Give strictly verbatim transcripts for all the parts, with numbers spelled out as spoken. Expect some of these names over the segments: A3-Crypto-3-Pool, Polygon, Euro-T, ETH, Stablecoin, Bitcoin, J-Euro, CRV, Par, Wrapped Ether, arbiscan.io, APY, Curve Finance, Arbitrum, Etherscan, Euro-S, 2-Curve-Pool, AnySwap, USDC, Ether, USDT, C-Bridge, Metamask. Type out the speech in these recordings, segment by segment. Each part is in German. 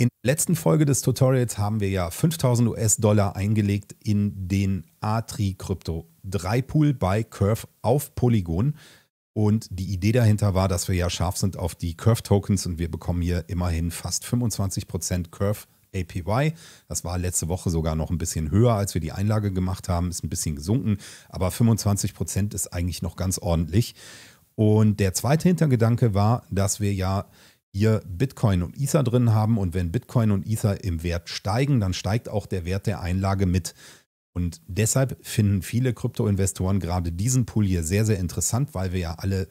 In der letzten Folge des Tutorials haben wir ja fünftausend US-Dollar eingelegt in den A drei Crypto drei Pool bei Curve auf Polygon. Und die Idee dahinter war, dass wir ja scharf sind auf die Curve-Tokens und wir bekommen hier immerhin fast fünfundzwanzig Prozent Curve A P Y. Das war letzte Woche sogar noch ein bisschen höher, als wir die Einlage gemacht haben. Ist ein bisschen gesunken, aber fünfundzwanzig Prozent ist eigentlich noch ganz ordentlich. Und der zweite Hintergedanke war, dass wir ja hier Bitcoin und Ether drin haben und wenn Bitcoin und Ether im Wert steigen, dann steigt auch der Wert der Einlage mit. Und deshalb finden viele Kryptoinvestoren gerade diesen Pool hier sehr, sehr interessant, weil wir ja alle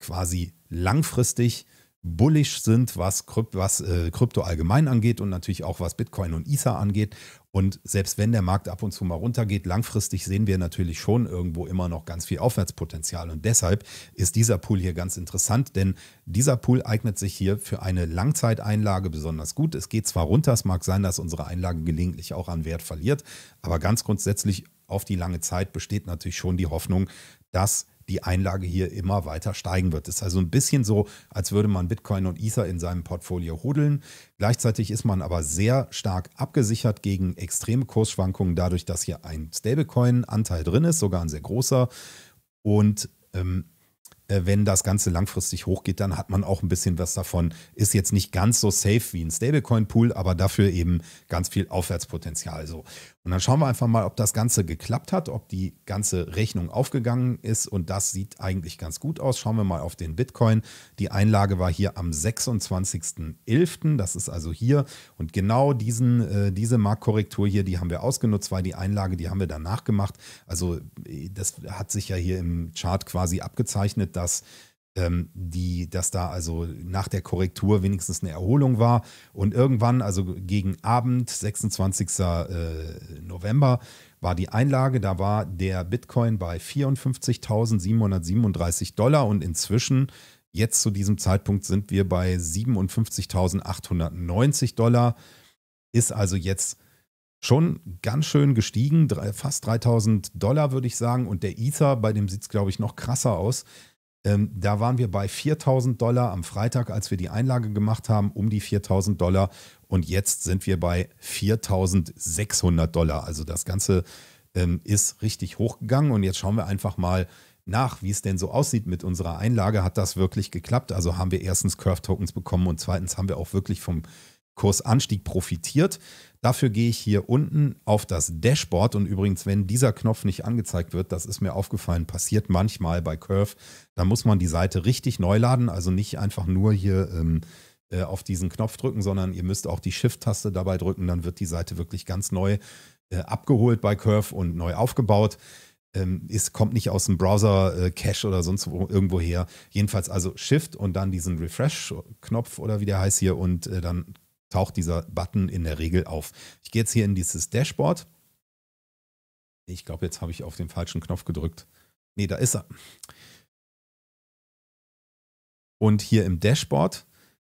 quasi langfristig bullish sind, was, Krypt, was äh, Krypto allgemein angeht und natürlich auch was Bitcoin und Ether angeht. Und selbst wenn der Markt ab und zu mal runtergeht, langfristig sehen wir natürlich schon irgendwo immer noch ganz viel Aufwärtspotenzial. Und deshalb ist dieser Pool hier ganz interessant, denn dieser Pool eignet sich hier für eine Langzeiteinlage besonders gut. Es geht zwar runter, es mag sein, dass unsere Einlage gelegentlich auch an Wert verliert, aber ganz grundsätzlich auf die lange Zeit besteht natürlich schon die Hoffnung, dass die Einlage hier immer weiter steigen wird. Das ist also ein bisschen so, als würde man Bitcoin und Ether in seinem Portfolio hodeln. Gleichzeitig ist man aber sehr stark abgesichert gegen extreme Kursschwankungen, dadurch, dass hier ein Stablecoin-Anteil drin ist, sogar ein sehr großer. Und ähm, wenn das Ganze langfristig hochgeht, dann hat man auch ein bisschen was davon. Ist jetzt nicht ganz so safe wie ein Stablecoin-Pool, aber dafür eben ganz viel Aufwärtspotenzial. So. Und dann schauen wir einfach mal, ob das Ganze geklappt hat, ob die ganze Rechnung aufgegangen ist. Und das sieht eigentlich ganz gut aus. Schauen wir mal auf den Bitcoin. Die Einlage war hier am sechsundzwanzigsten elften Das ist also hier. Und genau diesen, äh, diese Marktkorrektur hier, die haben wir ausgenutzt, weil die Einlage, die haben wir danach gemacht. Also das hat sich ja hier im Chart quasi abgezeichnet, dass die, dass da also nach der Korrektur wenigstens eine Erholung war und irgendwann, also gegen Abend, sechsundzwanzigsten November, war die Einlage, da war der Bitcoin bei vierundfünfzigtausendsiebenhundertsiebenunddreißig Dollar und inzwischen, jetzt zu diesem Zeitpunkt, sind wir bei siebenundfünfzigtausendachthundertneunzig Dollar, ist also jetzt schon ganz schön gestiegen, fast dreitausend Dollar würde ich sagen, und der Ether, bei dem sieht es glaube ich noch krasser aus. Ähm, da waren wir bei viertausend Dollar am Freitag, als wir die Einlage gemacht haben, um die viertausend Dollar. Und jetzt sind wir bei viertausendsechshundert Dollar. Also das Ganze ähm, ist richtig hochgegangen. Und jetzt schauen wir einfach mal nach, wie es denn so aussieht mit unserer Einlage. Hat das wirklich geklappt? Also haben wir erstens Curve-Tokens bekommen und zweitens haben wir auch wirklich vom Kursanstieg profitiert. Dafür gehe ich hier unten auf das Dashboard und übrigens, wenn dieser Knopf nicht angezeigt wird, das ist mir aufgefallen, passiert manchmal bei Curve, da muss man die Seite richtig neu laden, also nicht einfach nur hier ähm, äh, auf diesen Knopf drücken, sondern ihr müsst auch die Shift-Taste dabei drücken, dann wird die Seite wirklich ganz neu äh, abgeholt bei Curve und neu aufgebaut. Ähm, es kommt nicht aus dem Browser, äh, Cache oder sonst wo, irgendwo her. Jedenfalls also Shift und dann diesen Refresh-Knopf oder wie der heißt hier und äh, dann taucht dieser Button in der Regel auf. Ich gehe jetzt hier in dieses Dashboard. Ich glaube, jetzt habe ich auf den falschen Knopf gedrückt. Ne, da ist er. Und hier im Dashboard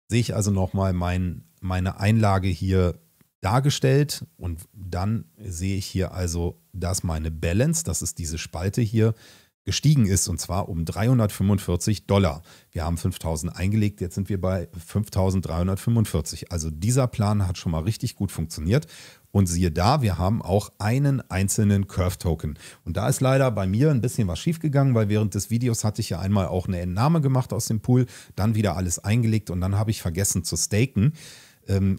sehe ich also nochmal mein, meine Einlage hier dargestellt. Und dann sehe ich hier also, dass meine Balance, das ist diese Spalte hier, gestiegen ist und zwar um dreihundertfünfundvierzig Dollar. Wir haben fünftausend eingelegt, jetzt sind wir bei fünftausenddreihundertfünfundvierzig. Also dieser Plan hat schon mal richtig gut funktioniert und siehe da, wir haben auch einen einzelnen Curve-Token. Und da ist leider bei mir ein bisschen was schiefgegangen, weil während des Videos hatte ich ja einmal auch eine Entnahme gemacht aus dem Pool, dann wieder alles eingelegt und dann habe ich vergessen zu staken.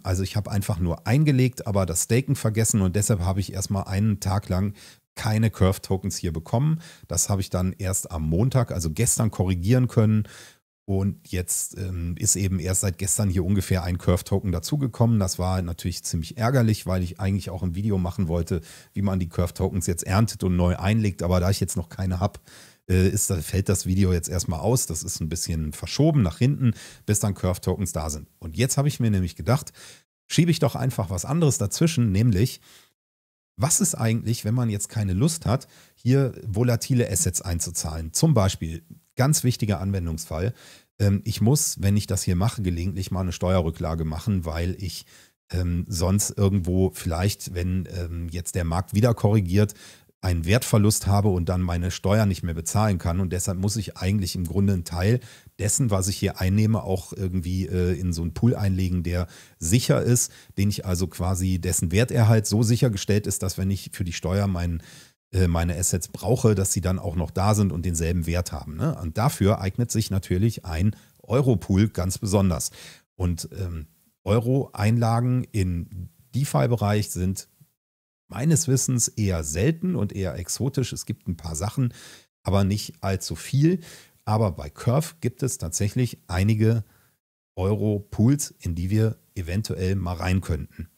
Also ich habe einfach nur eingelegt, aber das Staken vergessen und deshalb habe ich erstmal einen Tag lang keine Curve-Tokens hier bekommen. Das habe ich dann erst am Montag, also gestern, korrigieren können. Und jetzt ähm, ist eben erst seit gestern hier ungefähr ein Curve-Token dazugekommen. Das war natürlich ziemlich ärgerlich, weil ich eigentlich auch ein Video machen wollte, wie man die Curve-Tokens jetzt erntet und neu einlegt. Aber da ich jetzt noch keine habe, äh, ist, fällt das Video jetzt erstmal aus. Das ist ein bisschen verschoben nach hinten, bis dann Curve-Tokens da sind. Und jetzt habe ich mir nämlich gedacht, schiebe ich doch einfach was anderes dazwischen, nämlich: Was ist eigentlich, wenn man jetzt keine Lust hat, hier volatile Assets einzuzahlen? Zum Beispiel, ganz wichtiger Anwendungsfall, ich muss, wenn ich das hier mache, gelegentlich mal eine Steuerrücklage machen, weil ich sonst irgendwo vielleicht, wenn jetzt der Markt wieder korrigiert, einen Wertverlust habe und dann meine Steuern nicht mehr bezahlen kann. Und deshalb muss ich eigentlich im Grunde einen Teil dessen, was ich hier einnehme, auch irgendwie äh, in so einen Pool einlegen, der sicher ist, den ich also quasi, dessen Werterhalt so sichergestellt ist, dass wenn ich für die Steuer meinen meine Assets brauche, dass sie dann auch noch da sind und denselben Wert haben. Ne? Und dafür eignet sich natürlich ein Euro-Pool ganz besonders. Und ähm, Euro-Einlagen im DeFi-Bereich sind meines Wissens eher selten und eher exotisch. Es gibt ein paar Sachen, aber nicht allzu viel. Aber bei Curve gibt es tatsächlich einige Euro-Pools, in die wir eventuell mal rein könnten.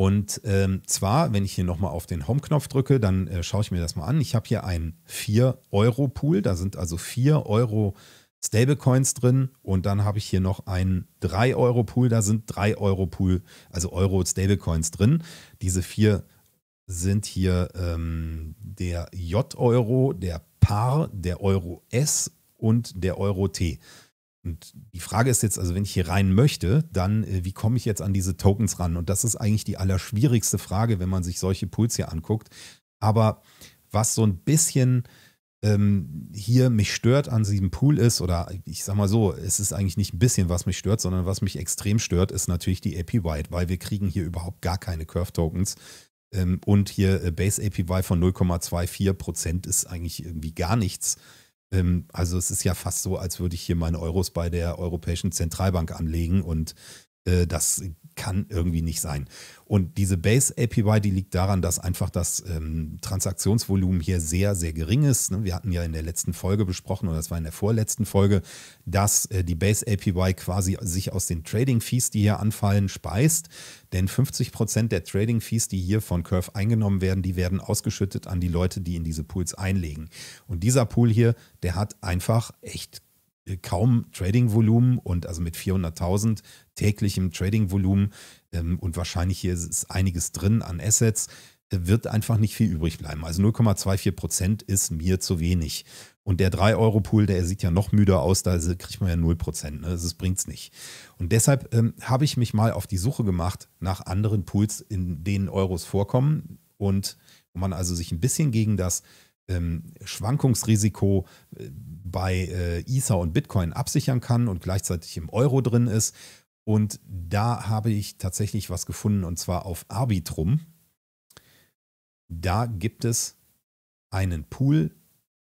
Und ähm, zwar, wenn ich hier nochmal auf den Home-Knopf drücke, dann äh, schaue ich mir das mal an. Ich habe hier einen vier Euro Pool, da sind also vier Euro Stablecoins drin. Und dann habe ich hier noch einen drei Euro Pool, da sind drei Euro Pool, also Euro Stablecoins drin. Diese vier sind hier ähm, der J-Euro, der Par, der Euro-S und der Euro-T. Und die Frage ist jetzt, also wenn ich hier rein möchte, dann äh, wie komme ich jetzt an diese Tokens ran? Und das ist eigentlich die allerschwierigste Frage, wenn man sich solche Pools hier anguckt. Aber was so ein bisschen ähm, hier mich stört an diesem Pool ist, oder ich sag mal so, es ist eigentlich nicht ein bisschen, was mich stört, sondern was mich extrem stört, ist natürlich die A P Y, weil wir kriegen hier überhaupt gar keine Curve-Tokens. Ähm, und hier äh, Base A P Y von null Komma zwei vier Prozent ist eigentlich irgendwie gar nichts. Also es ist ja fast so, als würde ich hier meine Euros bei der Europäischen Zentralbank anlegen und äh, das kann irgendwie nicht sein. Und diese Base A P Y, die liegt daran, dass einfach das ähm, Transaktionsvolumen hier sehr, sehr gering ist. Ne? Wir hatten ja in der letzten Folge besprochen, oder das war in der vorletzten Folge, dass äh, die Base A P Y quasi sich aus den Trading Fees, die hier anfallen, speist. Denn fünfzig Prozent der Trading Fees, die hier von Curve eingenommen werden, die werden ausgeschüttet an die Leute, die in diese Pools einlegen. Und dieser Pool hier, der hat einfach echt kaum Trading-Volumen, und also mit vierhunderttausend täglichem Trading-Volumen ähm, und wahrscheinlich hier ist einiges drin an Assets, äh, wird einfach nicht viel übrig bleiben. Also null Komma zwei vier Prozent ist mir zu wenig. Und der drei Euro Pool, der sieht ja noch müder aus, da kriegt man ja null Prozent. Ne? Das bringt es nicht. Und deshalb ähm, habe ich mich mal auf die Suche gemacht nach anderen Pools, in denen Euros vorkommen und wo man also sich ein bisschen gegen das Schwankungsrisiko bei Ether und Bitcoin absichern kann und gleichzeitig im Euro drin ist. Und da habe ich tatsächlich was gefunden, und zwar auf Arbitrum. Da gibt es einen Pool,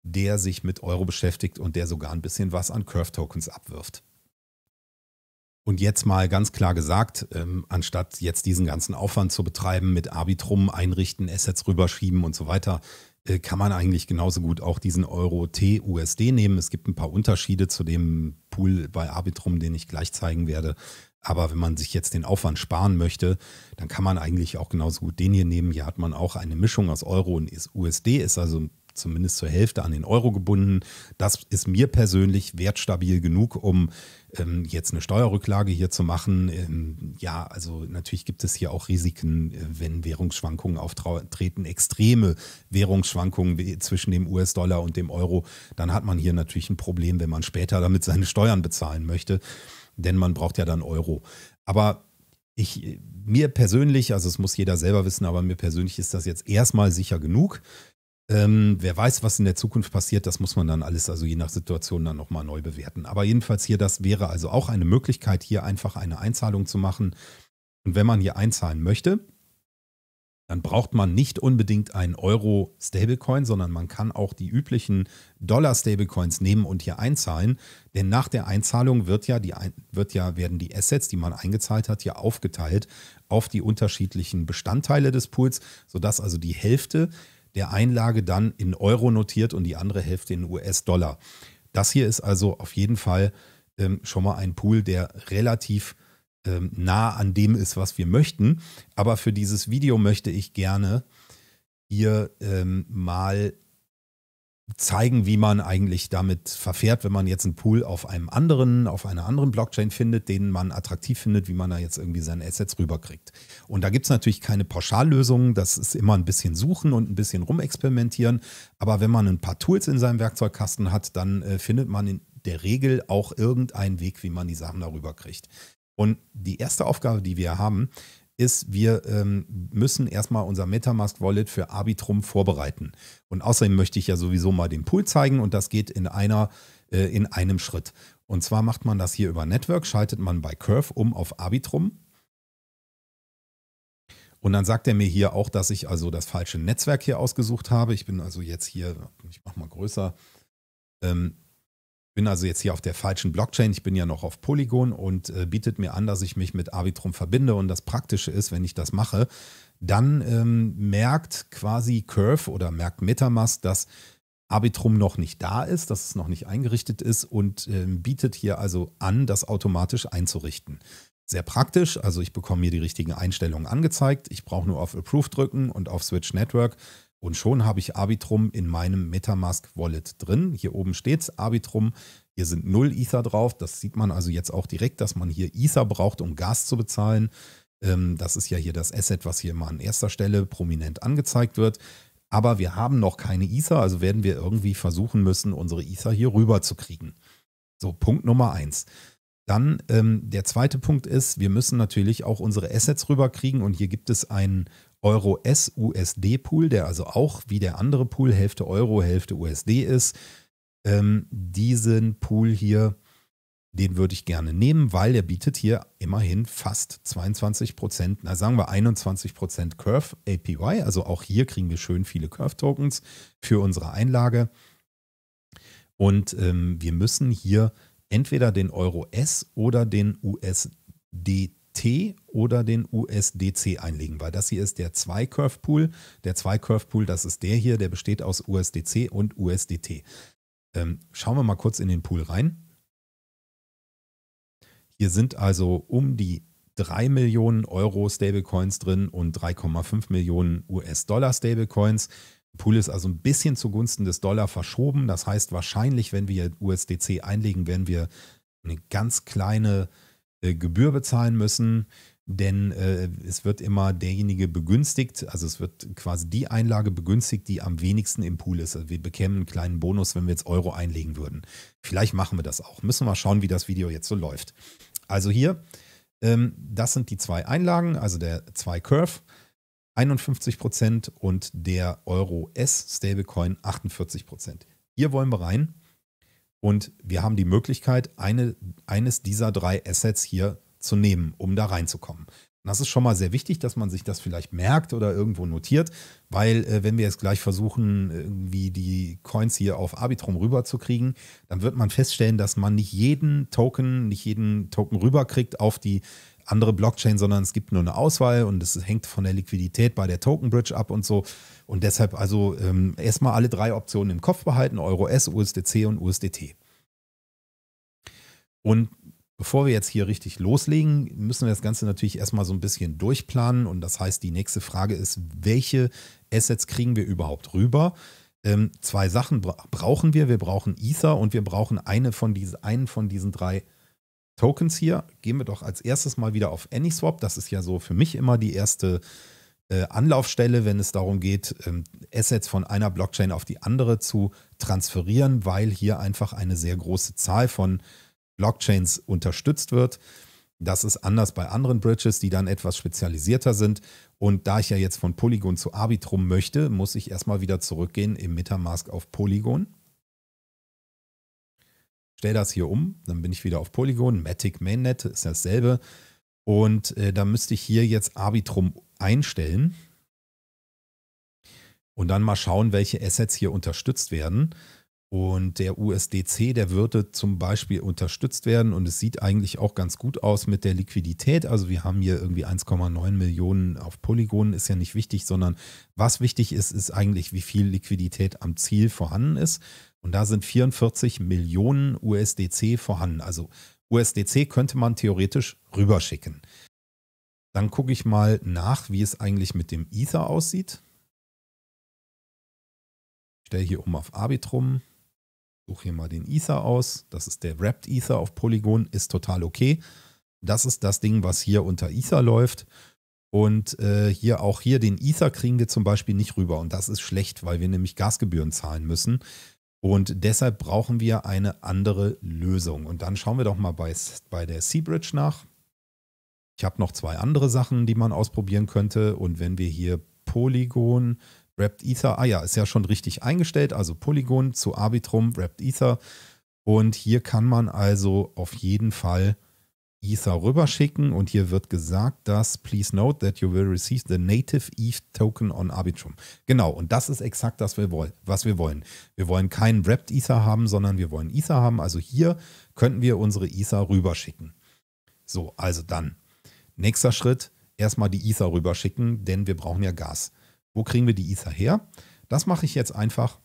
der sich mit Euro beschäftigt und der sogar ein bisschen was an Curve-Tokens abwirft. Und jetzt mal ganz klar gesagt, ähm, anstatt jetzt diesen ganzen Aufwand zu betreiben mit Arbitrum, einrichten, Assets rüberschieben und so weiter, äh, kann man eigentlich genauso gut auch diesen Euro-T-U S D nehmen. Es gibt ein paar Unterschiede zu dem Pool bei Arbitrum, den ich gleich zeigen werde. Aber wenn man sich jetzt den Aufwand sparen möchte, dann kann man eigentlich auch genauso gut den hier nehmen. Hier hat man auch eine Mischung aus Euro und U S D, ist also zumindest zur Hälfte an den Euro gebunden. Das ist mir persönlich wertstabil genug, um ähm, jetzt eine Steuerrücklage hier zu machen. Ähm, ja, also natürlich gibt es hier auch Risiken, wenn Währungsschwankungen auftreten, extreme Währungsschwankungen zwischen dem U S-Dollar und dem Euro. Dann hat man hier natürlich ein Problem, wenn man später damit seine Steuern bezahlen möchte, denn man braucht ja dann Euro. Aber ich, mir persönlich, also es muss jeder selber wissen, aber mir persönlich ist das jetzt erstmal sicher genug. Ähm, wer weiß, was in der Zukunft passiert, das muss man dann alles, also je nach Situation, dann nochmal neu bewerten. Aber jedenfalls hier, das wäre also auch eine Möglichkeit, hier einfach eine Einzahlung zu machen. Und wenn man hier einzahlen möchte, dann braucht man nicht unbedingt einen Euro-Stablecoin, sondern man kann auch die üblichen Dollar-Stablecoins nehmen und hier einzahlen. Denn nach der Einzahlung wird ja die, wird ja, werden die Assets, die man eingezahlt hat, ja aufgeteilt auf die unterschiedlichen Bestandteile des Pools, sodass also die Hälfte der Einlage dann in Euro notiert und die andere Hälfte in U S-Dollar. Das hier ist also auf jeden Fall ähm, schon mal ein Pool, der relativ ähm, nah an dem ist, was wir möchten. Aber für dieses Video möchte ich gerne hier ähm, mal zeigen, wie man eigentlich damit verfährt, wenn man jetzt einen Pool auf einem anderen, auf einer anderen Blockchain findet, den man attraktiv findet, wie man da jetzt irgendwie seine Assets rüberkriegt. Und da gibt es natürlich keine Pauschallösungen, das ist immer ein bisschen suchen und ein bisschen rumexperimentieren, aber wenn man ein paar Tools in seinem Werkzeugkasten hat, dann äh, findet man in der Regel auch irgendeinen Weg, wie man die Sachen darüber kriegt. Und die erste Aufgabe, die wir haben, ist, wir ähm, müssen erstmal unser Metamask-Wallet für Arbitrum vorbereiten. Und außerdem möchte ich ja sowieso mal den Pool zeigen und das geht in, einer, äh, in einem Schritt. Und zwar macht man das hier über Network, schaltet man bei Curve um auf Arbitrum. Und dann sagt er mir hier auch, dass ich also das falsche Netzwerk hier ausgesucht habe. Ich bin also jetzt hier, ich mache mal größer, ähm, bin also jetzt hier auf der falschen Blockchain. Ich bin ja noch auf Polygon und äh, bietet mir an, dass ich mich mit Arbitrum verbinde. Und das Praktische ist, wenn ich das mache, dann ähm, merkt quasi Curve oder merkt Metamask, dass Arbitrum noch nicht da ist, dass es noch nicht eingerichtet ist und äh, bietet hier also an, das automatisch einzurichten. Sehr praktisch, also ich bekomme hier die richtigen Einstellungen angezeigt. Ich brauche nur auf Approve drücken und auf Switch Network und schon habe ich Arbitrum in meinem Metamask Wallet drin. Hier oben steht es, Arbitrum, hier sind null Ether drauf. Das sieht man also jetzt auch direkt, dass man hier Ether braucht, um Gas zu bezahlen. Das ist ja hier das Asset, was hier mal an erster Stelle prominent angezeigt wird. Aber wir haben noch keine Ether, also werden wir irgendwie versuchen müssen, unsere Ether hier rüber zu kriegen. So, Punkt Nummer eins. Dann ähm, der zweite Punkt ist, wir müssen natürlich auch unsere Assets rüberkriegen und hier gibt es einen Euro-S U S D-Pool, der also auch wie der andere Pool Hälfte Euro, Hälfte U S D ist. Ähm, diesen Pool hier, den würde ich gerne nehmen, weil der bietet hier immerhin fast zweiundzwanzig Prozent, na sagen wir einundzwanzig Prozent Curve A P Y, also auch hier kriegen wir schön viele Curve-Tokens für unsere Einlage und ähm, wir müssen hier entweder den Euro-S oder den U S D T oder den U S D C einlegen, weil das hier ist der zwei Curve Pool. Der zwei Curve Pool, das ist der hier, der besteht aus U S D C und U S D T. Ähm, schauen wir mal kurz in den Pool rein. Hier sind also um die drei Millionen Euro Stablecoins drin und drei Komma fünf Millionen U S-Dollar Stablecoins. Pool ist also ein bisschen zugunsten des Dollar verschoben. Das heißt, wahrscheinlich, wenn wir U S D C einlegen, werden wir eine ganz kleine äh, Gebühr bezahlen müssen, denn äh, es wird immer derjenige begünstigt, also es wird quasi die Einlage begünstigt, die am wenigsten im Pool ist. Also wir bekämen einen kleinen Bonus, wenn wir jetzt Euro einlegen würden. Vielleicht machen wir das auch. Müssen wir mal schauen, wie das Video jetzt so läuft. Also hier, ähm, das sind die zwei Einlagen, also der zwei Curve. einundfünfzig Prozent und der Euro-S-Stablecoin achtundvierzig Prozent. Hier wollen wir rein und wir haben die Möglichkeit, eine, eines dieser drei Assets hier zu nehmen, um da reinzukommen. Und das ist schon mal sehr wichtig, dass man sich das vielleicht merkt oder irgendwo notiert, weil äh, wenn wir jetzt gleich versuchen, irgendwie die Coins hier auf Arbitrum rüberzukriegen, dann wird man feststellen, dass man nicht jeden Token, nicht jeden Token rüberkriegt auf die andere Blockchain, sondern es gibt nur eine Auswahl und es hängt von der Liquidität bei der Token Bridge ab und so. Und deshalb also ähm, erstmal alle drei Optionen im Kopf behalten, Euro-S, U S D C und U S D T. Und bevor wir jetzt hier richtig loslegen, müssen wir das Ganze natürlich erstmal so ein bisschen durchplanen. Und das heißt, die nächste Frage ist, welche Assets kriegen wir überhaupt rüber? Ähm, zwei Sachen bra- brauchen wir. Wir brauchen Ether und wir brauchen eine von diese, einen von diesen drei Tokens hier. Gehen wir doch als erstes mal wieder auf AnySwap. Das ist ja so für mich immer die erste äh, Anlaufstelle, wenn es darum geht, ähm, Assets von einer Blockchain auf die andere zu transferieren, weil hier einfach eine sehr große Zahl von Blockchains unterstützt wird. Das ist anders bei anderen Bridges, die dann etwas spezialisierter sind. Und da ich ja jetzt von Polygon zu Arbitrum möchte, muss ich erstmal wieder zurückgehen im Metamask auf Polygon. Stell das hier um, dann bin ich wieder auf Polygon, Matic Mainnet ist dasselbe und äh, da müsste ich hier jetzt Arbitrum einstellen und dann mal schauen, welche Assets hier unterstützt werden und der U S D C, der würde zum Beispiel unterstützt werden und es sieht eigentlich auch ganz gut aus mit der Liquidität, also wir haben hier irgendwie eins Komma neun Millionen auf Polygon, ist ja nicht wichtig, sondern was wichtig ist, ist eigentlich, wie viel Liquidität am Ziel vorhanden ist. Und da sind vierundvierzig Millionen U S D C vorhanden. Also U S D C könnte man theoretisch rüberschicken. Dann gucke ich mal nach, wie es eigentlich mit dem Ether aussieht. Ich stelle hier um auf Arbitrum. Suche hier mal den Ether aus. Das ist der Wrapped Ether auf Polygon. Ist total okay. Das ist das Ding, was hier unter Ether läuft. Und äh, hier auch hier den Ether kriegen wir zum Beispiel nicht rüber. Und das ist schlecht, weil wir nämlich Gasgebühren zahlen müssen. Und deshalb brauchen wir eine andere Lösung. Und dann schauen wir doch mal bei, bei der C-Bridge nach. Ich habe noch zwei andere Sachen, die man ausprobieren könnte. Und wenn wir hier Polygon, Wrapped Ether, ah ja, ist ja schon richtig eingestellt, also Polygon zu Arbitrum, Wrapped Ether. Und hier kann man also auf jeden Fall Ether rüberschicken. Und hier wird gesagt, dass please note that you will receive the native E T H token on Arbitrum. Genau, und das ist exakt das, was wir wollen. Wir wollen keinen Wrapped Ether haben, sondern wir wollen Ether haben. Also hier könnten wir unsere Ether rüberschicken. So, also dann. Nächster Schritt, erstmal die Ether rüberschicken, denn wir brauchen ja Gas. Wo kriegen wir die Ether her? Das mache ich jetzt einfach.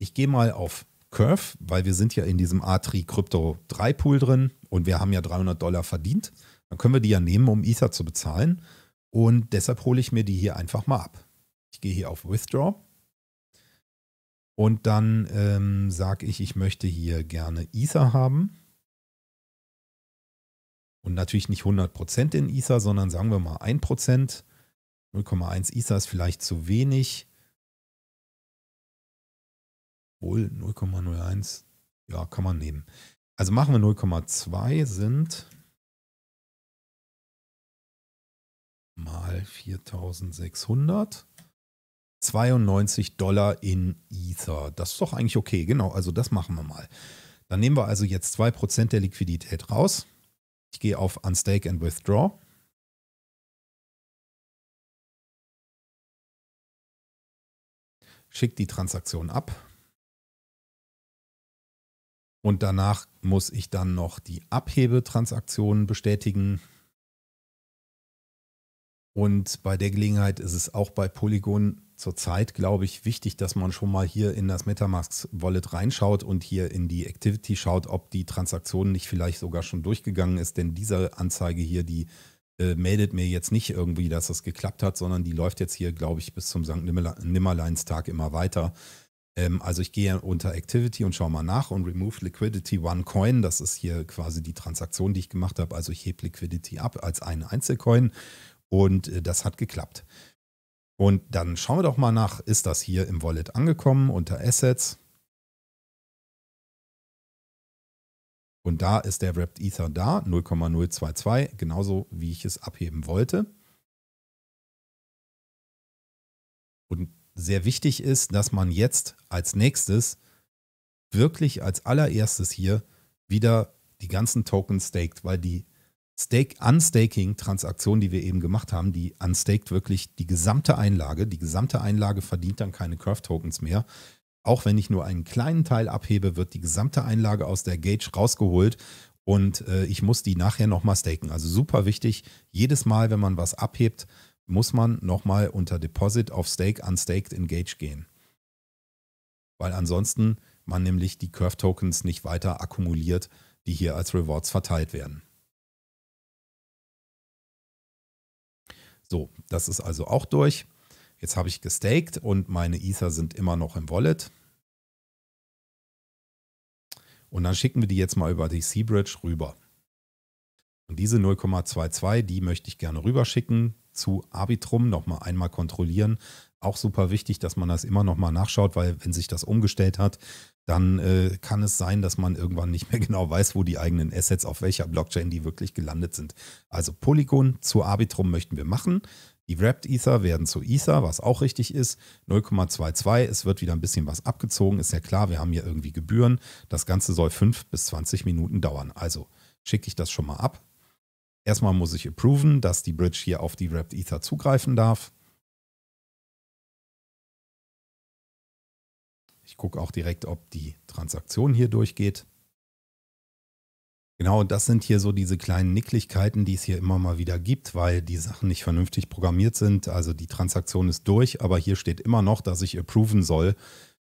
Ich gehe mal auf Curve, weil wir sind ja in diesem A drei Crypto drei Pool drin und wir haben ja dreihundert Dollar verdient. Dann können wir die ja nehmen, um Ether zu bezahlen, und deshalb hole ich mir die hier einfach mal ab. Ich gehe hier auf Withdraw und dann ähm, sage ich, ich möchte hier gerne Ether haben. Und natürlich nicht hundert Prozent in Ether, sondern sagen wir mal ein Prozent. null Komma eins Ether ist vielleicht zu wenig. Wohl null Komma null eins, ja, kann man nehmen. Also machen wir null Komma zwei sind mal viertausendsechshundert. zweiundneunzig Dollar in Ether. Das ist doch eigentlich okay, genau, also das machen wir mal. Dann nehmen wir also jetzt zwei Prozent der Liquidität raus. Ich gehe auf Unstake and Withdraw. Schicke die Transaktion ab. Und danach muss ich dann noch die Abhebetransaktion bestätigen. Und bei der Gelegenheit ist es auch bei Polygon zurzeit, glaube ich, wichtig, dass man schon mal hier in das Metamask-Wallet reinschaut und hier in die Activity schaut, ob die Transaktion nicht vielleicht sogar schon durchgegangen ist. Denn diese Anzeige hier, die äh, meldet mir jetzt nicht irgendwie, dass das geklappt hat, sondern die läuft jetzt hier, glaube ich, bis zum Sankt Nimmerleinstag immer weiter. Ähm, also ich gehe unter Activity und schaue mal nach und Remove Liquidity One Coin. Das ist hier quasi die Transaktion, die ich gemacht habe. Also ich hebe Liquidity ab als einen Einzelcoin. Und das hat geklappt. Und dann schauen wir doch mal nach, ist das hier im Wallet angekommen, unter Assets. Und da ist der Wrapped Ether da, null Komma null zwei zwei, genauso wie ich es abheben wollte. Und sehr wichtig ist, dass man jetzt als nächstes wirklich als allererstes hier wieder die ganzen Token staked, weil die Stake, Unstaking-Transaktion, die wir eben gemacht haben, die unstaked wirklich die gesamte Einlage. Die gesamte Einlage verdient dann keine Curve-Tokens mehr. Auch wenn ich nur einen kleinen Teil abhebe, wird die gesamte Einlage aus der Gauge rausgeholt und äh, ich muss die nachher nochmal staken. Also super wichtig, jedes Mal, wenn man was abhebt, muss man nochmal unter Deposit auf Stake, Unstaked, Engage gehen. Weil ansonsten man nämlich die Curve-Tokens nicht weiter akkumuliert, die hier als Rewards verteilt werden. So, das ist also auch durch. Jetzt habe ich gestaked und meine Ether sind immer noch im Wallet. Und dann schicken wir die jetzt mal über die C-Bridge rüber. Und diese null Komma zwei zwei, die möchte ich gerne rüberschicken zu Arbitrum. Nochmal einmal kontrollieren. Auch super wichtig, dass man das immer nochmal nachschaut, weil wenn sich das umgestellt hat, dann äh, kann es sein, dass man irgendwann nicht mehr genau weiß, wo die eigenen Assets, auf welcher Blockchain die wirklich gelandet sind. Also Polygon zu Arbitrum möchten wir machen. Die Wrapped Ether werden zu Ether, was auch richtig ist. null Komma zwei zwei, es wird wieder ein bisschen was abgezogen, ist ja klar, wir haben hier irgendwie Gebühren. Das Ganze soll fünf bis zwanzig Minuten dauern. Also schicke ich das schon mal ab. Erstmal muss ich approven, dass die Bridge hier auf die Wrapped Ether zugreifen darf. Ich gucke auch direkt, ob die Transaktion hier durchgeht. Genau, das sind hier so diese kleinen Nicklichkeiten, die es hier immer mal wieder gibt, weil die Sachen nicht vernünftig programmiert sind. Also die Transaktion ist durch, aber hier steht immer noch, dass ich approven soll.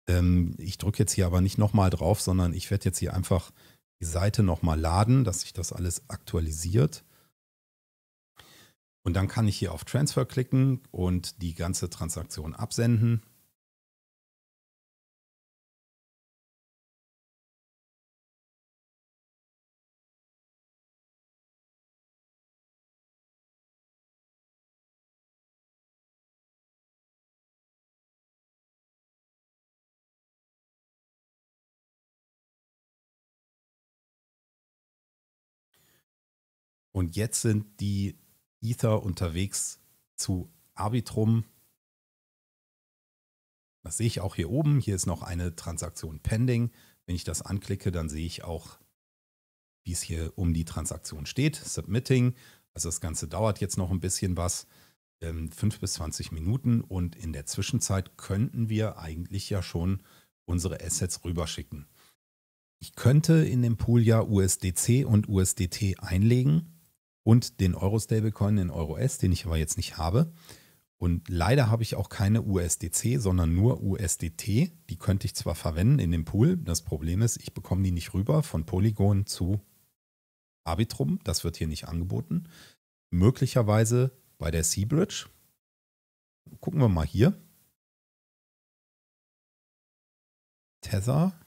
Ähm, ich drücke jetzt hier aber nicht nochmal drauf, sondern ich werde jetzt hier einfach die Seite nochmal laden, dass sich das alles aktualisiert. Und dann kann ich hier auf Transfer klicken und die ganze Transaktion absenden. Und jetzt sind die Ether unterwegs zu Arbitrum. Das sehe ich auch hier oben. Hier ist noch eine Transaktion pending. Wenn ich das anklicke, dann sehe ich auch, wie es hier um die Transaktion steht. Submitting. Also das Ganze dauert jetzt noch ein bisschen was. fünf bis zwanzig Minuten. Und in der Zwischenzeit könnten wir eigentlich ja schon unsere Assets rüberschicken. Ich könnte in dem Pool ja U S D C und U S D T einlegen und den Euro-Stablecoin in Euro-S, den ich aber jetzt nicht habe. Und leider habe ich auch keine U S D C, sondern nur U S D T. Die könnte ich zwar verwenden in dem Pool. Das Problem ist, ich bekomme die nicht rüber von Polygon zu Arbitrum. Das wird hier nicht angeboten. Möglicherweise bei der C-Bridge. Gucken wir mal hier. Tether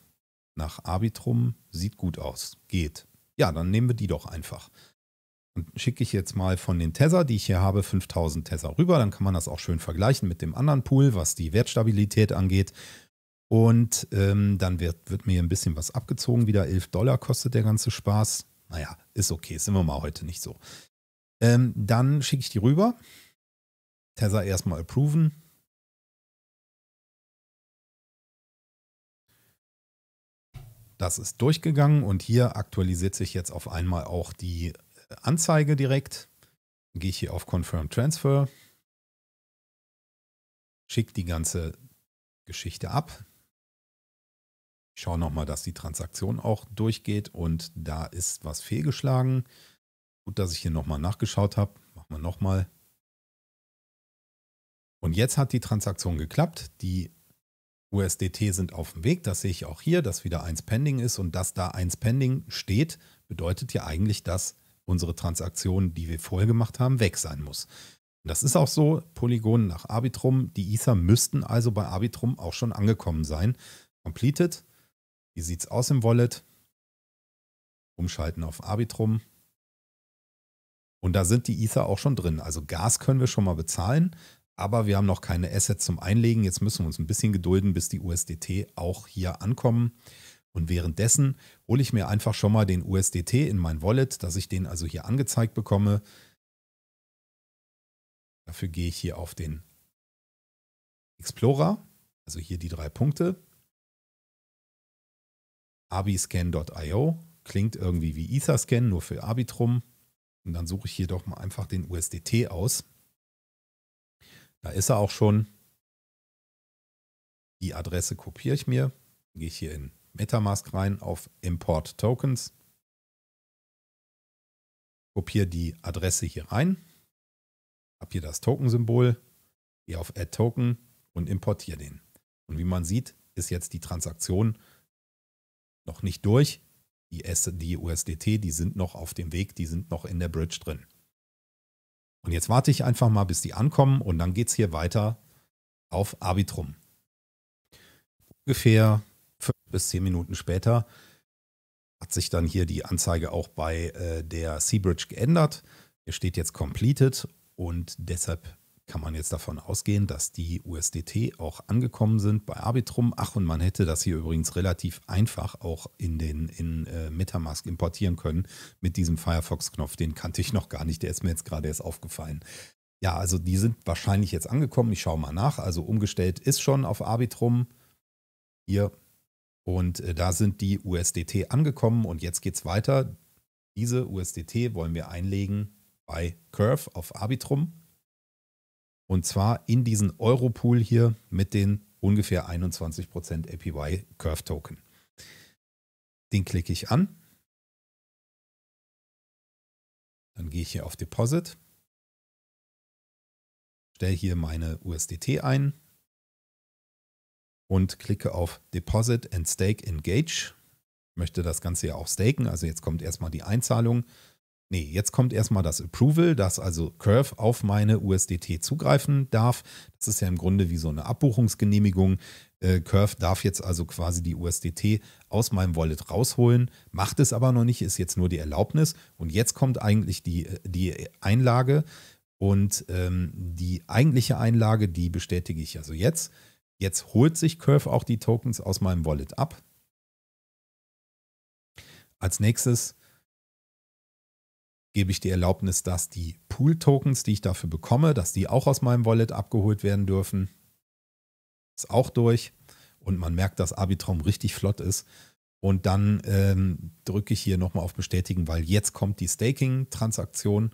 nach Arbitrum sieht gut aus. Geht. Ja, dann nehmen wir die doch einfach. Und schicke ich jetzt mal von den Tether, die ich hier habe, fünftausend Tether rüber. Dann kann man das auch schön vergleichen mit dem anderen Pool, was die Wertstabilität angeht. Und ähm, dann wird, wird mir ein bisschen was abgezogen. Wieder elf Dollar kostet der ganze Spaß. Naja, ist okay. Sind wir mal heute nicht so. Ähm, dann schicke ich die rüber. Tether erstmal approven. Das ist durchgegangen und hier aktualisiert sich jetzt auf einmal auch die Anzeige direkt. Dann gehe ich hier auf Confirm Transfer. Schicke die ganze Geschichte ab. Ich schaue nochmal, dass die Transaktion auch durchgeht und da ist was fehlgeschlagen. Gut, dass ich hier nochmal nachgeschaut habe. Machen wir nochmal. Und jetzt hat die Transaktion geklappt. Die U S D T sind auf dem Weg. Das sehe ich auch hier, dass wieder eins pending ist. Und dass da eins pending steht, bedeutet ja eigentlich, dass unsere Transaktion, die wir vorher gemacht haben, weg sein muss. Und das ist auch so. Polygon nach Arbitrum. Die Ether müssten also bei Arbitrum auch schon angekommen sein. Completed. Wie sieht es aus im Wallet? Umschalten auf Arbitrum. Und da sind die Ether auch schon drin. Also Gas können wir schon mal bezahlen, aber wir haben noch keine Assets zum Einlegen. Jetzt müssen wir uns ein bisschen gedulden, bis die U S D T auch hier ankommen. Und währenddessen hole ich mir einfach schon mal den U S D T in mein Wallet, dass ich den also hier angezeigt bekomme. Dafür gehe ich hier auf den Explorer, also hier die drei Punkte. arbiscan punkt i o klingt irgendwie wie Etherscan, nur für Arbitrum. Und dann suche ich hier doch mal einfach den U S D T aus. Da ist er auch schon. Die Adresse kopiere ich mir. Dann gehe ich hier in Metamask rein auf Import Tokens. Kopiere die Adresse hier rein. Habe hier das Token-Symbol. Gehe auf Add Token und importiere den. Und wie man sieht, ist jetzt die Transaktion noch nicht durch. Die, die U S D T, die sind noch auf dem Weg, die sind noch in der Bridge drin. Und jetzt warte ich einfach mal, bis die ankommen und dann geht es hier weiter auf Arbitrum. Ungefähr fünf bis zehn Minuten später hat sich dann hier die Anzeige auch bei äh, der C-Bridge geändert. Hier steht jetzt Completed und deshalb kann man jetzt davon ausgehen, dass die U S D T auch angekommen sind bei Arbitrum. Ach, und man hätte das hier übrigens relativ einfach auch in den in äh, Metamask importieren können mit diesem Firefox-Knopf. Den kannte ich noch gar nicht, der ist mir jetzt gerade erst aufgefallen. Ja, also die sind wahrscheinlich jetzt angekommen. Ich schaue mal nach. Also umgestellt ist schon auf Arbitrum hier. Und äh, da sind die U S D T angekommen und jetzt geht es weiter. Diese U S D T wollen wir einlegen bei Curve auf Arbitrum. Und zwar in diesen Euro-Pool hier mit den ungefähr einundzwanzig Prozent A P Y Curve Token. Den klicke ich an. Dann gehe ich hier auf Deposit. Stelle hier meine U S D T ein. Und klicke auf Deposit and Stake Engage. Ich möchte das Ganze ja auch staken. Also jetzt kommt erstmal die Einzahlung. Nee, jetzt kommt erstmal das Approval, dass also Curve auf meine U S D T zugreifen darf. Das ist ja im Grunde wie so eine Abbuchungsgenehmigung. Äh, Curve darf jetzt also quasi die U S D T aus meinem Wallet rausholen, macht es aber noch nicht, ist jetzt nur die Erlaubnis. Und jetzt kommt eigentlich die, die Einlage und ähm, die eigentliche Einlage, die bestätige ich also jetzt. Jetzt holt sich Curve auch die Tokens aus meinem Wallet ab. Als nächstes gebe ich die Erlaubnis, dass die Pool-Tokens, die ich dafür bekomme, dass die auch aus meinem Wallet abgeholt werden dürfen. Ist auch durch. Und man merkt, dass Arbitrum richtig flott ist. Und dann ähm, drücke ich hier nochmal auf Bestätigen, weil jetzt kommt die Staking-Transaktion.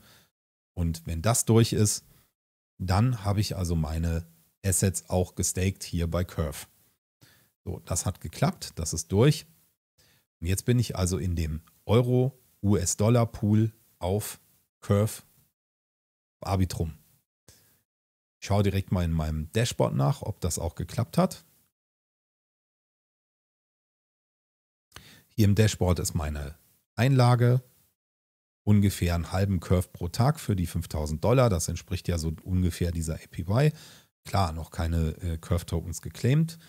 Und wenn das durch ist, dann habe ich also meine Assets auch gestaked hier bei Curve. So, das hat geklappt. Das ist durch. Und jetzt bin ich also in dem Euro-U S-Dollar-Pool auf Curve Arbitrum. Ich schaue direkt mal in meinem Dashboard nach, ob das auch geklappt hat. Hier im Dashboard ist meine Einlage. Ungefähr einen halben Curve pro Tag für die fünftausend Dollar. Das entspricht ja so ungefähr dieser A P Y. Klar, noch keine äh, Curve-Tokens geclaimt.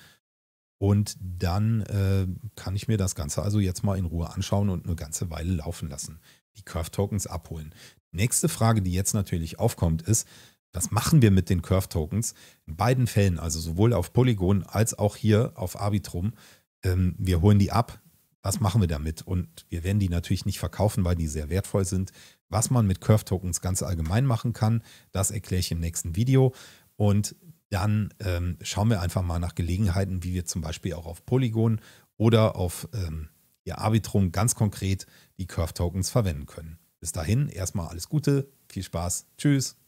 Und dann äh, kann ich mir das Ganze also jetzt mal in Ruhe anschauen und eine ganze Weile laufen lassen. Die Curve-Tokens abholen. Nächste Frage, die jetzt natürlich aufkommt, ist, was machen wir mit den Curve-Tokens? In beiden Fällen, also sowohl auf Polygon als auch hier auf Arbitrum, ähm, wir holen die ab. Was machen wir damit? Und wir werden die natürlich nicht verkaufen, weil die sehr wertvoll sind. Was man mit Curve-Tokens ganz allgemein machen kann, das erkläre ich im nächsten Video. Und dann ähm, schauen wir einfach mal nach Gelegenheiten, wie wir zum Beispiel auch auf Polygon oder auf ähm, ja, Arbitrum ganz konkret die Curve-Tokens verwenden können. Bis dahin erstmal alles Gute, viel Spaß, tschüss.